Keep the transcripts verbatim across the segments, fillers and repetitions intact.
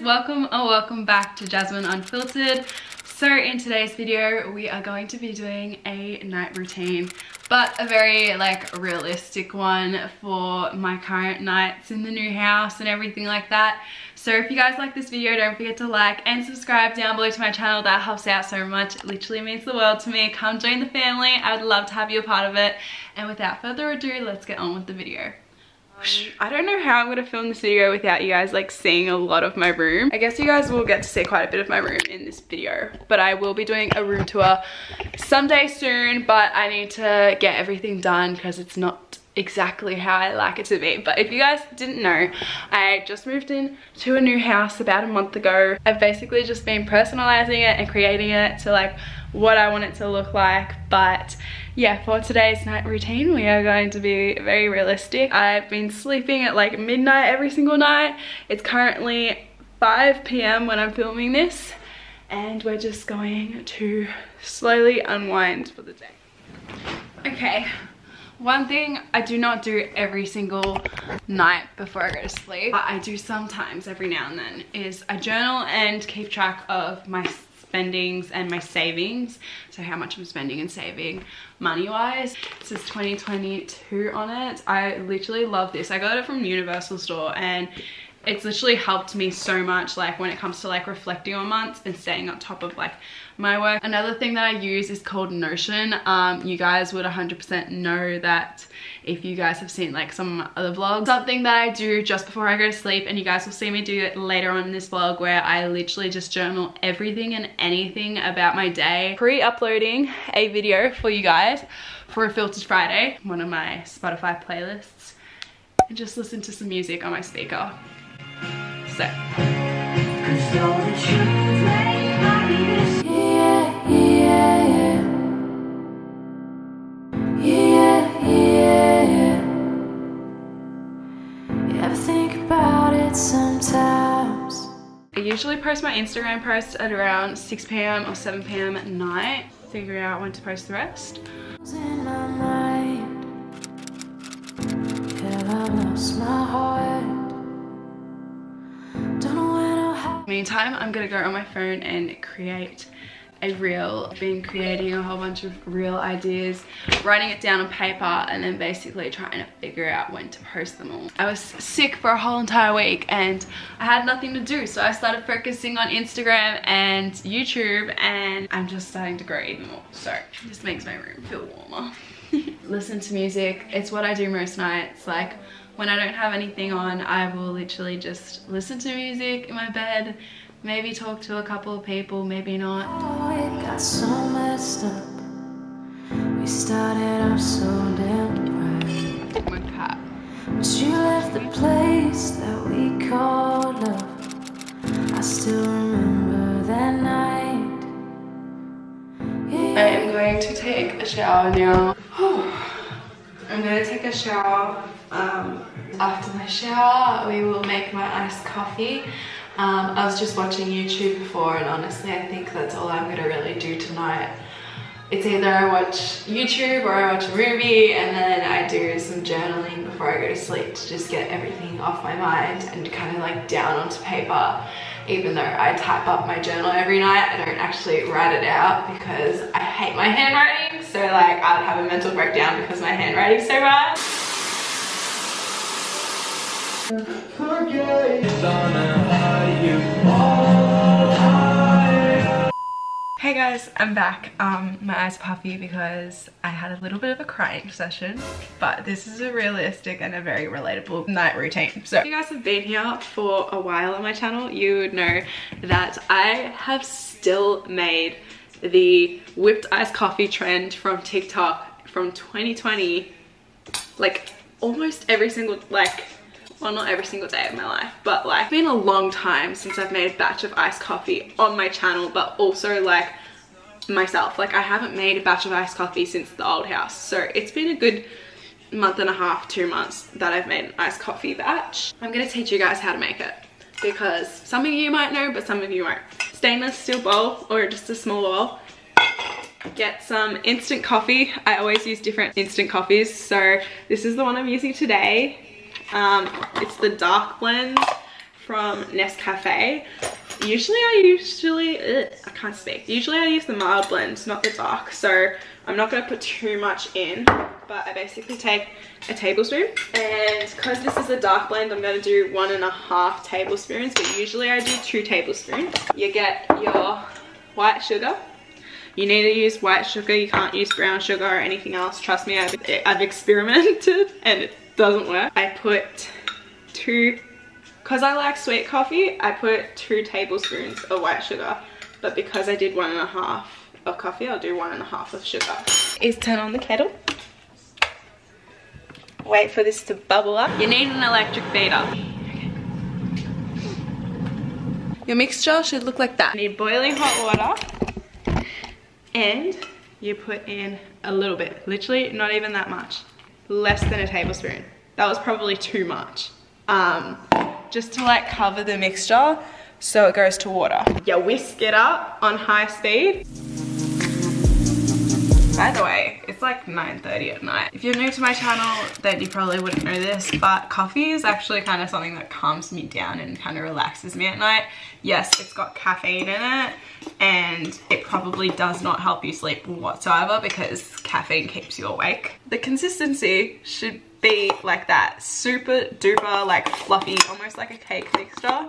guys, welcome or welcome back to Jasmine Unfiltered. So in today's video we are going to be doing a night routine, but a very like realistic one for my current nights in the new house and everything like that. So if you guys like this video, don't forget to like and subscribe down below to my channel. That helps out so much. It literally means the world to me. Come join the family. I would love to have you a part of it. And without further ado, let's get on with the video. I don't know how I'm going to film this video without you guys like seeing a lot of my room. I guess you guys will get to see quite a bit of my room in this video, but I will be doing a room tour someday soon, but I need to get everything done because it's not exactly how I like it to be. But if you guys didn't know, I just moved in to a new house about a month ago. I've basically just been personalizing it and creating it to like what I want it to look like, but yeah, for today's night routine we are going to be very realistic. I've been sleeping at like midnight every single night. It's currently five p m when I'm filming this, and we're just going to slowly unwind for the day. Okay, one thing I do not do every single night before I go to sleep, but I do sometimes every now and then, is I journal and keep track of my spendings and my savings. So how much I'm spending and saving money wise. It says twenty twenty-two on it. I literally love this. I got it from Universal Store and it's literally helped me so much, like when it comes to like reflecting on months and staying on top of like my work. Another thing that I use is called Notion. Um, you guys would one hundred percent know that if you guys have seen like some of my other vlogs. Something that I do just before I go to sleep, and you guys will see me do it later on in this vlog, where I literally just journal everything and anything about my day. Pre-uploading a video for you guys for a Filtered Friday, one of my Spotify playlists, and just listen to some music on my speaker. So. I usually post my Instagram posts at around six p m or seven p m at night. Figure out when to post the rest. In my mind, and I lost my heart. Meantime, I'm gonna go on my phone and create a reel. I've been creating a whole bunch of reel ideas, writing it down on paper, and then basically trying to figure out when to post them all. I was sick for a whole entire week and I had nothing to do, so I started focusing on Instagram and YouTube, and I'm just starting to grow even more. So this makes my room feel warmer. Listen to music. It's what I do most nights. Like when I don't have anything on, I will literally just listen to music in my bed, maybe talk to a couple of people, maybe not. Oh, it got so messed up. We started off so damn bright. My cat. But you left the place that we called love. I still remember that night. Yeah. I am going to take a shower now. I'm going to take a shower. Um, after my shower we will make my iced coffee. um, I was just watching YouTube before, and honestly I think that's all I'm gonna really do tonight. It's either I watch YouTube or I watch a movie, and then I do some journaling before I go to sleep to just get everything off my mind and kind of like down onto paper. Even though I type up my journal every night, I don't actually write it out because I hate my handwriting, so like I'll have a mental breakdown because my handwriting's so bad. Hey guys, I'm back. Um, my eyes puffy because I had a little bit of a crying session, but this is a realistic and a very relatable night routine. So if you guys have been here for a while on my channel, you would know that I have still made the whipped iced coffee trend from TikTok from twenty twenty, like almost every single like well, not every single day of my life, but like it's been a long time since I've made a batch of iced coffee on my channel, but also like myself. Like I haven't made a batch of iced coffee since the old house. So it's been a good month and a half, two months that I've made an iced coffee batch. I'm going to teach you guys how to make it because some of you might know, but some of you won't. Stainless steel bowl or just a small bowl. Get some instant coffee. I always use different instant coffees. So this is the one I'm using today. Um, it's the dark blend from Nescafe. Usually I usually, ugh, I can't speak. Usually I use the mild blend, not the dark. So I'm not going to put too much in, but I basically take a tablespoon. And because this is a dark blend, I'm going to do one and a half tablespoons, but usually I do two tablespoons. You get your white sugar. You need to use white sugar. You can't use brown sugar or anything else. Trust me, I've, I've experimented and it doesn't work. I put two, because I like sweet coffee, I put two tablespoons of white sugar. But because I did one and a half of coffee, I'll do one and a half of sugar. Is turn on the kettle. Wait for this to bubble up. You need an electric beater. Okay. Your mixture should look like that. You need boiling hot water. And you put in a little bit, literally not even that much, less than a tablespoon. That was probably too much. Um, just to like cover the mixture so it goes to water. You whisk it up on high speed. By the way, it's like nine thirty at night. If you're new to my channel, then you probably wouldn't know this, but coffee is actually kind of something that calms me down and kind of relaxes me at night. Yes, it's got caffeine in it, and it probably does not help you sleep whatsoever because caffeine keeps you awake. The consistency should be like that, super duper like fluffy, almost like a cake mixture.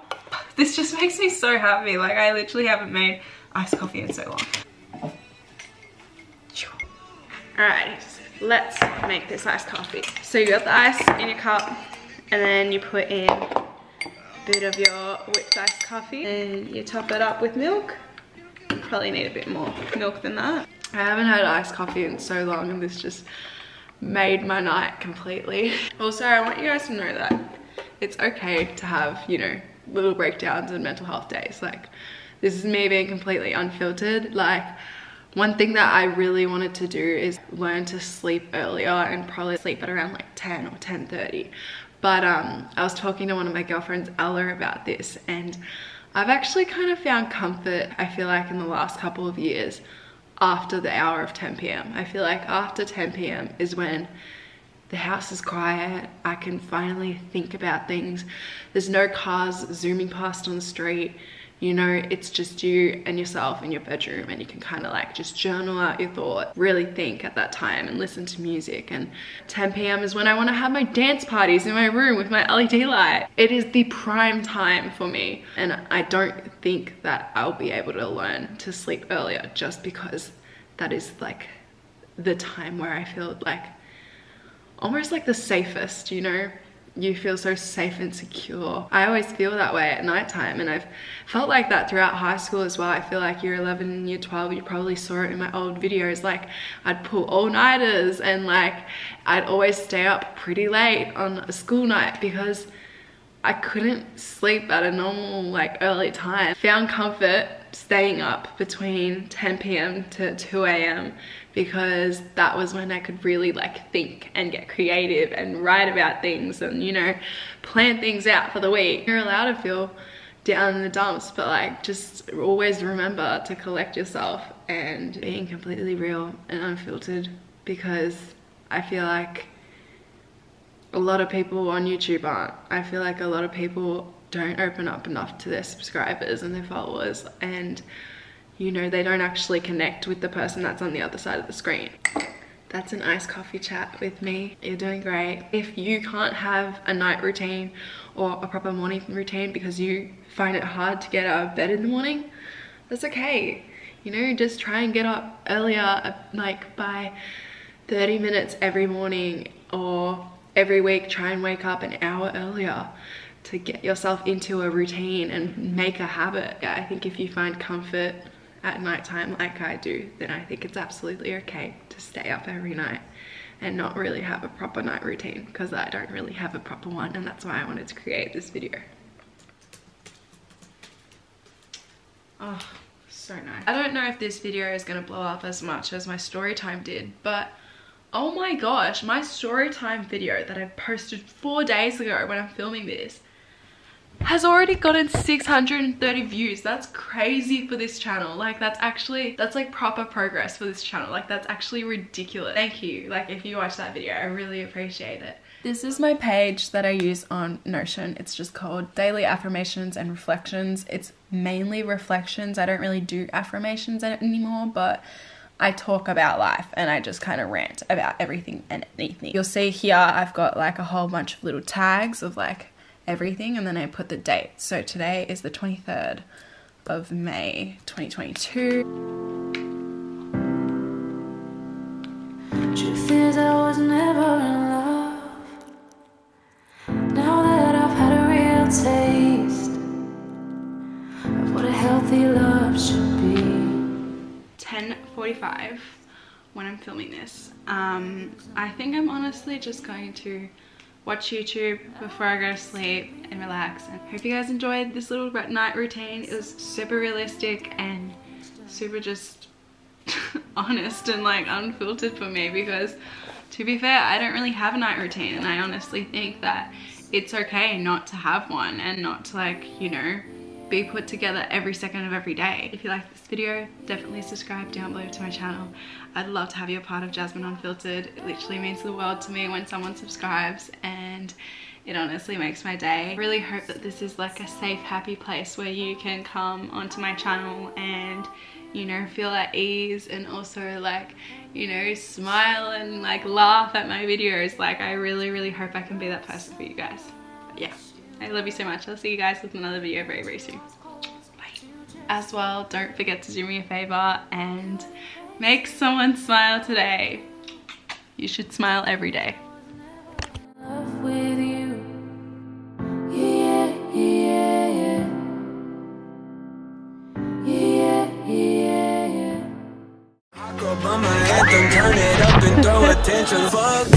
This just makes me so happy. Like I literally haven't made iced coffee in so long. Alright, let's make this iced coffee. So you got the ice in your cup, and then you put in a bit of your whipped iced coffee, and you top it up with milk. You probably need a bit more milk than that. I haven't had iced coffee in so long, and this just made my night completely. Also, I want you guys to know that it's okay to have, you know, little breakdowns and mental health days. Like, this is me being completely unfiltered. Like, one thing that I really wanted to do is learn to sleep earlier and probably sleep at around like ten or ten thirty. But um, I was talking to one of my girlfriends, Ella, about this, and I've actually kind of found comfort, I feel like, in the last couple of years after the hour of ten p m I feel like after ten p m is when the house is quiet, I can finally think about things. There's no cars zooming past on the street. You know, it's just you and yourself in your bedroom, and you can kind of like just journal out your thought, really think at that time and listen to music. And ten p m is when I want to have my dance parties in my room with my L E D light. It is the prime time for me. And I don't think that I'll be able to learn to sleep earlier just because that is like the time where I feel like almost like the safest, you know? You feel so safe and secure. I always feel that way at nighttime, and I've felt like that throughout high school as well. I feel like year eleven and year twelve, you probably saw it in my old videos, like I'd pull all-nighters and like I'd always stay up pretty late on a school night because I couldn't sleep at a normal like early time. Found comfort staying up between ten p m to two a m because that was when I could really like think and get creative and write about things and, you know, plan things out for the week. You're allowed to feel down in the dumps, but like just always remember to collect yourself and being completely real and unfiltered, because I feel like a lot of people on YouTube aren't. I feel like a lot of people don't open up enough to their subscribers and their followers, and you know, they don't actually connect with the person that's on the other side of the screen. That's an iced coffee chat with me. You're doing great. If you can't have a night routine or a proper morning routine because you find it hard to get out of bed in the morning, that's okay. You know, just try and get up earlier, like by thirty minutes every morning, or every week try and wake up an hour earlier, to get yourself into a routine and make a habit. Yeah, I think if you find comfort at nighttime like I do, then I think it's absolutely okay to stay up every night and not really have a proper night routine, because I don't really have a proper one, and that's why I wanted to create this video. Oh, so nice. I don't know if this video is gonna blow up as much as my story time did, but oh my gosh, my story time video that I posted four days ago when I'm filming this has already gotten six hundred thirty views. That's crazy for this channel. Like, that's actually, that's like proper progress for this channel. Like, that's actually ridiculous. Thank you. Like, if you watch that video, I really appreciate it. This is my page that I use on Notion. It's just called Daily Affirmations and Reflections. It's mainly reflections. I don't really do affirmations anymore, but I talk about life and I just kind of rant about everything and anything. You'll see here I've got like a whole bunch of little tags of like everything, and then I put the date. So today is the twenty-third of May twenty twenty-two. Truth is, I was never in love. Now that I've had a real taste of what a healthy love should be. ten forty-five when I'm filming this. Um, I think I'm honestly just going to watch YouTube before I go to sleep and relax. And hope you guys enjoyed this little night routine. It was super realistic and super just honest and like unfiltered for me, because to be fair, I don't really have a night routine, and I honestly think that it's okay not to have one and not to, like, you know, be put together every second of every day. If you like this video, definitely subscribe down below to my channel. I'd love to have you a part of Jasmine Unfiltered. It literally means the world to me when someone subscribes, and it honestly makes my day. I really hope that this is like a safe, happy place where you can come onto my channel and, you know, feel at ease, and also, like, you know, smile and like laugh at my videos. Like, I really, really hope I can be that person for you guys. But yeah, I love you so much. I'll see you guys with another video very, very soon. Bye. As well, don't forget to do me a favor and make someone smile today. You should smile every day. Fuck